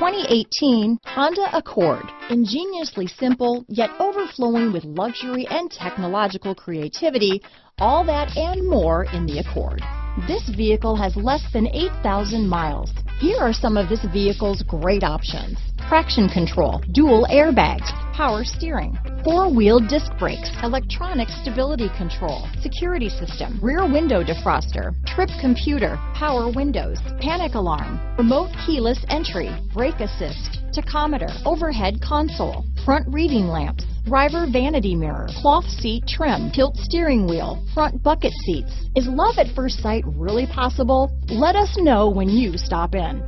2018 Honda Accord. Ingeniously simple, yet overflowing with luxury and technological creativity, all that and more in the Accord. This vehicle has less than 8,000 miles. Here are some of this vehicle's great options: traction control, dual airbags, power steering, four-wheel disc brakes, electronic stability control, security system, rear window defroster, trip computer, power windows, panic alarm, remote keyless entry, brake assist, tachometer, overhead console, front reading lamps, driver vanity mirror, cloth seat trim, tilt steering wheel, front bucket seats. Is love at first sight really possible? Let us know when you stop in.